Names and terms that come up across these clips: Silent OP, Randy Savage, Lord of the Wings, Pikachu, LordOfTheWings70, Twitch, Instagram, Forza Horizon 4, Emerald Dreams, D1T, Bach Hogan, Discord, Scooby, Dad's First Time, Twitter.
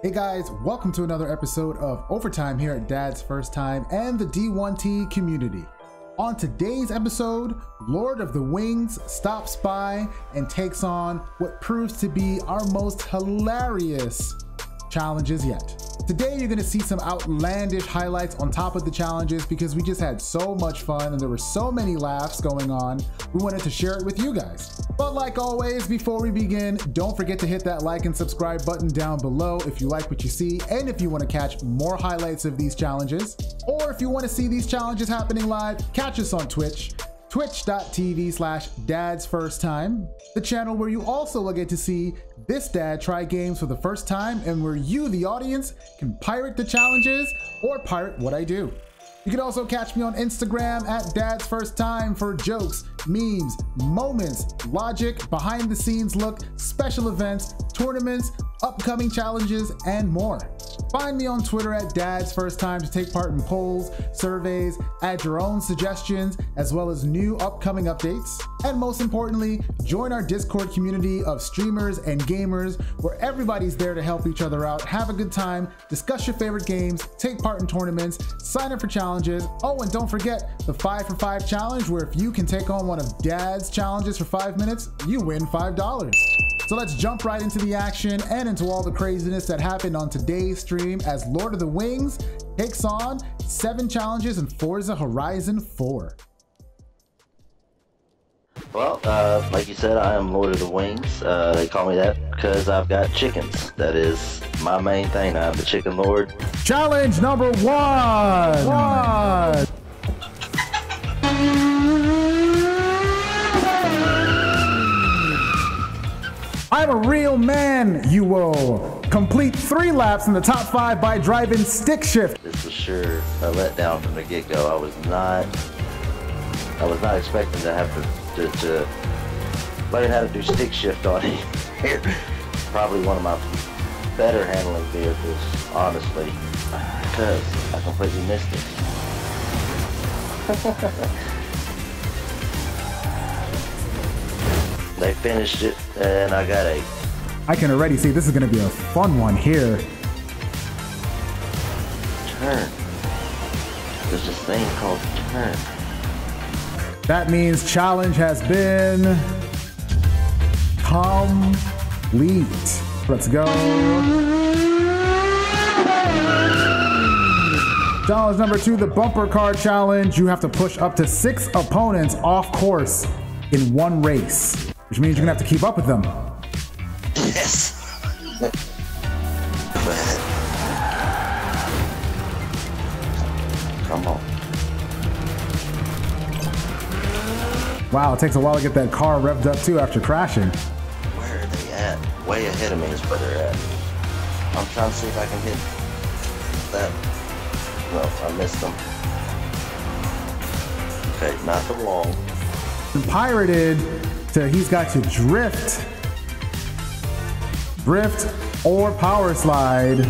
Hey guys, welcome to another episode of Overtime here at Dad's First Time and the D1T community. On today's episode, Lord of the Wings stops by and takes on what proves to be our most hilarious challenges yet. Today you're going to see some outlandish highlights on top of the challenges because we just had so much fun and there were so many laughs going on. We wanted to share it with you guys. But like always, before we begin, don't forget to hit that like and subscribe button down below if you like what you see and if you want to catch more highlights of these challenges. Or if you want to see these challenges happening live, catch us on Twitch, twitch.tv/dadsfirsttime, the channel where you also will get to see this dad try games for the first time and where you, the audience, can pirate the challenges or pirate what I do. You can also catch me on Instagram at Dad's First Time for jokes, memes, moments, logic, behind the scenes look, special events, tournaments, upcoming challenges, and more. Find me on Twitter at Dad's First Time to take part in polls, surveys, add your own suggestions, as well as new upcoming updates. And most importantly, join our Discord community of streamers and gamers where everybody's there to help each other out, have a good time, discuss your favorite games, take part in tournaments, sign up for challenges. Oh, and don't forget the 5 for $5 challenge, where if you can take on one of Dad's challenges for 5 minutes, you win $5. So let's jump right into the action and into all the craziness that happened on today's stream as Lord of the Wings takes on 7 challenges in Forza Horizon 4. Well, like you said, I am Lord of the Wings. They call me that because I've got chickens. That is my main thing. I'm the chicken lord. Challenge number one. I'm a real man, you will complete 3 laps in the top 5 by driving stick shift. This was sure a letdown from the get-go. I was not expecting to have to learn how to do stick shift on here. Probably one of my better handling vehicles, honestly, because I completely missed it. They finished it, and I got 8. I can already see this is going to be a fun one here. Turn. There's this thing called turn. That means challenge has been complete. Let's go. Challenge number 2, the bumper car challenge. You have to push up to 6 opponents off course in 1 race. Which means you're gonna have to keep up with them. Yes. Come on. Wow, it takes a while to get that car revved up too after crashing. Where are they at? Way ahead of me is where they're at. I'm trying to see if I can hit that. No, I missed them. Okay, not the wall. And pirated. So he's got to drift or power slide.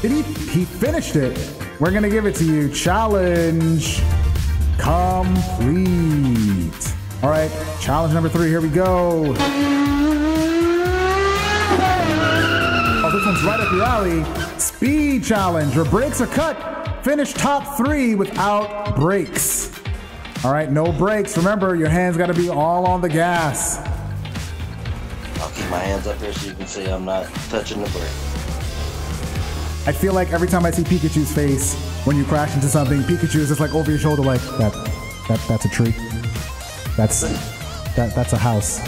Did he finished it. We're gonna give it to you. Challenge complete. All right, challenge number 3, here we go. Oh, this one's right up your alley. Speed challenge, your brakes are cut. Finish top 3 without brakes. All right, no brakes. Remember, your hands got to be all on the gas. I'll keep my hands up here so you can see I'm not touching the brake. I feel like every time I see Pikachu's face when you crash into something, Pikachu is just like over your shoulder, like that's a tree. That's a house.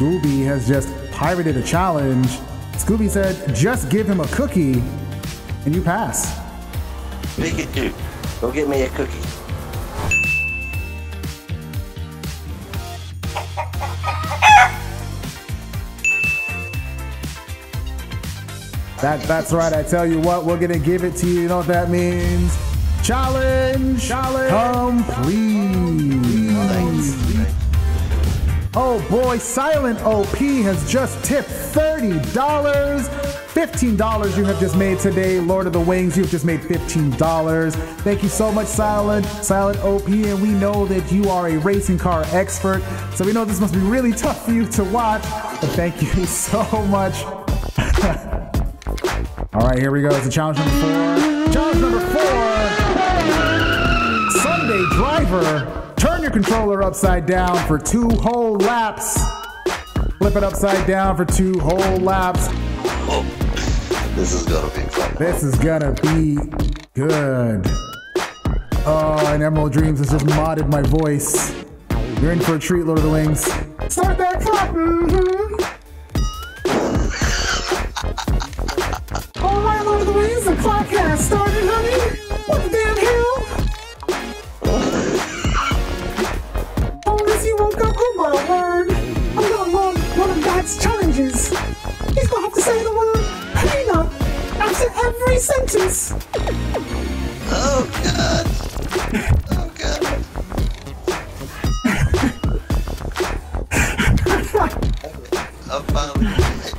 Scooby has just pirated a challenge. Scooby said, just give him a cookie and you pass. Pikachu, go get me a cookie. That's right, I tell you what, we're gonna give it to you. You know what that means? Challenge complete. Nice. Oh boy, Silent OP has just tipped $30. $15 you have just made today. Lord of the Wings, you've just made $15. Thank you so much, Silent OP, and we know that you are a racing car expert, so we know this must be really tough for you to watch, but thank you so much. All right, here we go. It's the challenge number 4. Challenge number 4. Sunday driver, turn your controller upside down for 2 whole laps. Flip it upside down for 2 whole laps. Oh, this is gonna be fun. This is gonna be good. Oh, and Emerald Dreams has just modded my voice. You're in for a treat, Lord of the Wings. Start that clock! Mm-hmm. All right, Lord of the Wings, the clock has started, honey. What the damn hell? Unless you woke up, oh my word. I'm gonna log one of God's challenges. He's gonna have to say the word "Hannah" after every sentence. Oh God! Oh God! I finally did it.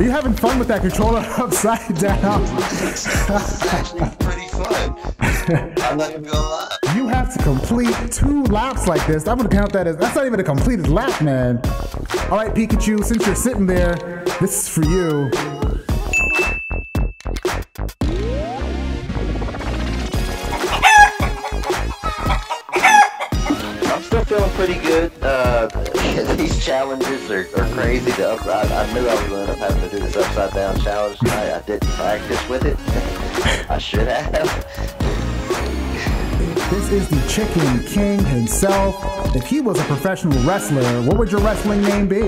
Are you having fun with that controller upside down? It's actually pretty fun. I'm not even gonna lie. You have to complete 2 laps like this. I'm gonna count that as, that's not even a completed lap, man. All right, Pikachu, since you're sitting there, this is for you. I'm still feeling pretty good. These challenges are crazy. I knew I was gonna have to do this upside down challenge tonight. I didn't practice with it. I should have. This is the Chicken King himself. If he was a professional wrestler, what would your wrestling name be?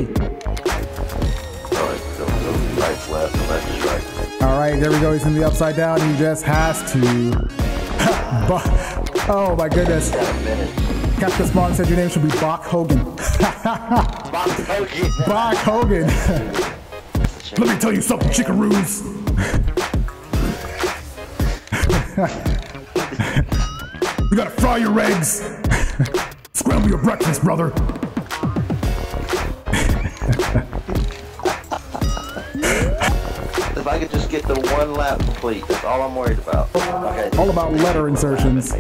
All right, there we go. He's in the upside down. He just has to. Oh my goodness. Captain Spawn said your name should be Bach Hogan. Bach Hogan. Bach Hogan. Let me tell you something, chickaroos. You gotta fry your eggs. Scramble your breakfast, brother. If I could just get the 1 lap complete, that's all I'm worried about. Okay. All about letter insertions.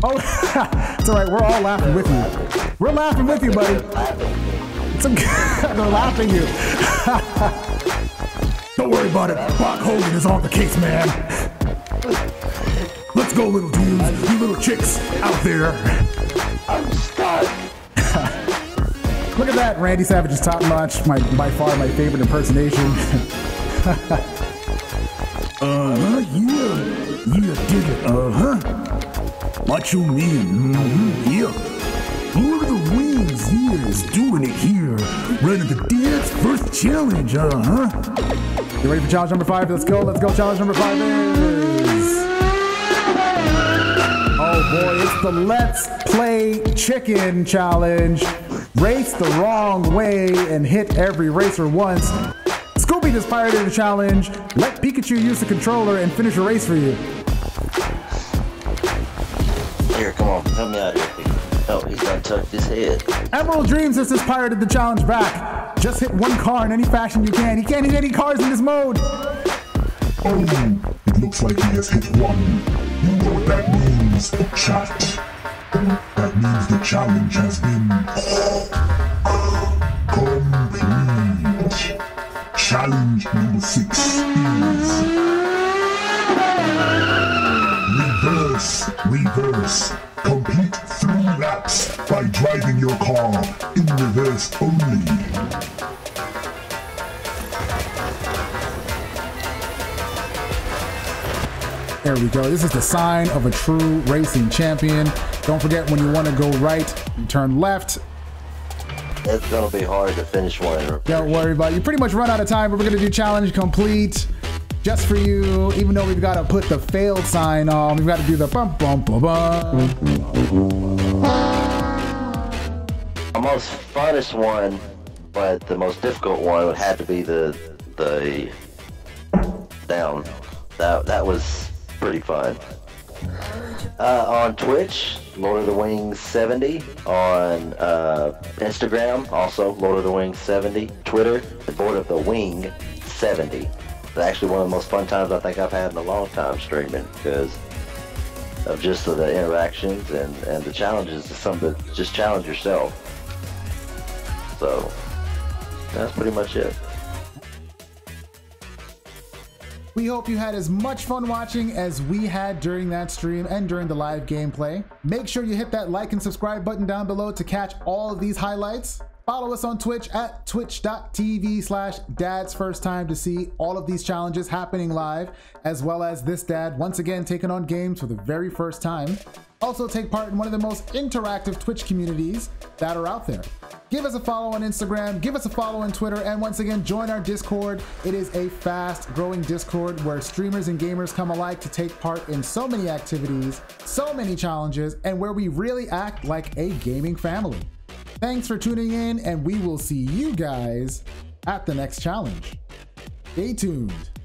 Oh, it's all right. We're all laughing with you. We're laughing with you, buddy. It's okay. They're laughing at you. Don't worry about it. Bach Hogan is on the case, man. Let's go, little dudes, you little chicks out there. I'm stuck. Look at that, Randy Savage is top notch. By far my favorite impersonation. Yeah, dig it, Macho Man, yeah. Lord of the Wings, yeah, is doing it here. Right at the Dad's First Challenge, You ready for challenge number 5? Let's go, challenge number 5 is... Boy, it's the Let's Play Chicken Challenge. Race the wrong way and hit every racer once. Scooby just pirated the challenge. Let Pikachu use the controller and finish a race for you. Here, come on, help me out of here. Oh, he's gonna tuck his head. Emerald Dreams has just pirated the challenge back. Just hit 1 car in any fashion you can. He can't hit any cars in this mode. Oh, it looks like he has hit 1. You know what that means, chat. That means the challenge has been complete. Challenge number 6 is reverse. Complete 3 laps by driving your car in reverse only. There we go. This is the sign of a true racing champion. Don't forget, when you want to go right, you turn left. It's going to be hard to finish one. Don't worry about it. You pretty much run out of time, but we're going to do challenge complete just for you, even though we've got to put the failed sign on. We've got to do the bum bum bum bum. The most funnest one, but the most difficult one would have to be the down. That was... pretty fun. on Twitch, LordOfTheWings70. On Instagram, also LordOfTheWings70. Twitter, LordOfTheWing70. It's actually one of the most fun times I think I've had in a long time streaming, because of just the interactions and the challenges, just challenge yourself. So that's pretty much it. We hope you had as much fun watching as we had during that stream and during the live gameplay. Make sure you hit that like and subscribe button down below to catch all of these highlights. Follow us on Twitch at twitch.tv/dadsfirsttime to see all of these challenges happening live, as well as this dad once again taking on games for the very first time. Also take part in one of the most interactive Twitch communities that are out there. Give us a follow on Instagram, give us a follow on Twitter, and once again, join our Discord. It is a fast-growing Discord where streamers and gamers come alike to take part in so many activities, so many challenges, and where we really act like a gaming family. Thanks for tuning in, and we will see you guys at the next challenge. Stay tuned.